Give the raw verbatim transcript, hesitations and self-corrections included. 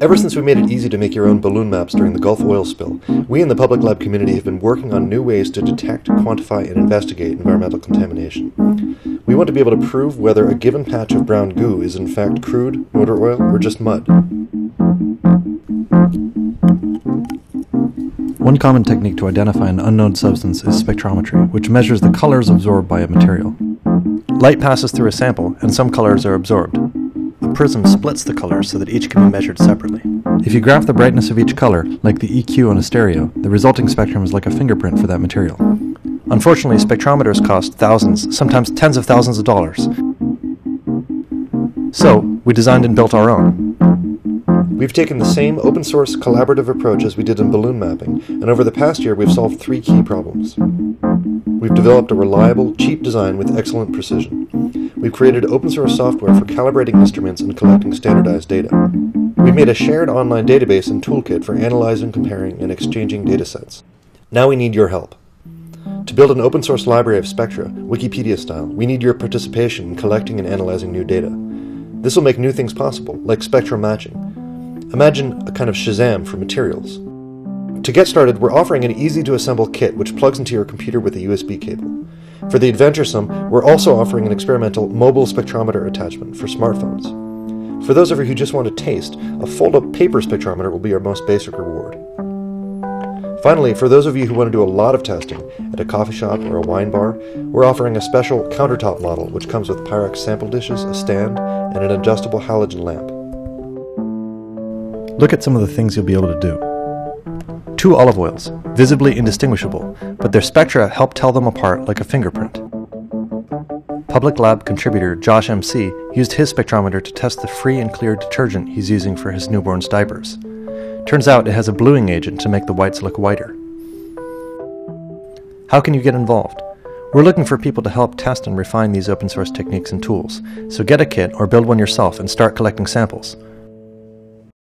Ever since we made it easy to make your own balloon maps during the Gulf oil spill, we in the Public Lab community have been working on new ways to detect, quantify, and investigate environmental contamination. We want to be able to prove whether a given patch of brown goo is in fact crude, motor oil, or just mud. One common technique to identify an unknown substance is spectrometry, which measures the colors absorbed by a material. Light passes through a sample, and some colors are absorbed. A prism splits the colors so that each can be measured separately. If you graph the brightness of each color, like the E Q on a stereo, the resulting spectrum is like a fingerprint for that material. Unfortunately, spectrometers cost thousands, sometimes tens of thousands of dollars. So, we designed and built our own. We've taken the same open-source collaborative approach as we did in balloon mapping, and over the past year we've solved three key problems. We've developed a reliable, cheap design with excellent precision. We've created open-source software for calibrating instruments and collecting standardized data. We've made a shared online database and toolkit for analyzing, comparing, and exchanging datasets. Now we need your help. To build an open-source library of spectra, Wikipedia style, we need your participation in collecting and analyzing new data. This will make new things possible, like spectrum matching. Imagine a kind of Shazam for materials. To get started, we're offering an easy-to-assemble kit which plugs into your computer with a U S B cable. For the adventuresome, we're also offering an experimental mobile spectrometer attachment for smartphones. For those of you who just want a taste, a fold-up paper spectrometer will be our most basic reward. Finally, for those of you who want to do a lot of testing at a coffee shop or a wine bar, we're offering a special countertop model which comes with Pyrex sample dishes, a stand, and an adjustable halogen lamp. Look at some of the things you'll be able to do. Two olive oils, visibly indistinguishable, but their spectra help tell them apart like a fingerprint. Public Lab contributor Josh M C used his spectrometer to test the free and clear detergent he's using for his newborn's diapers. Turns out it has a bluing agent to make the whites look whiter. How can you get involved? We're looking for people to help test and refine these open source techniques and tools, so get a kit or build one yourself and start collecting samples.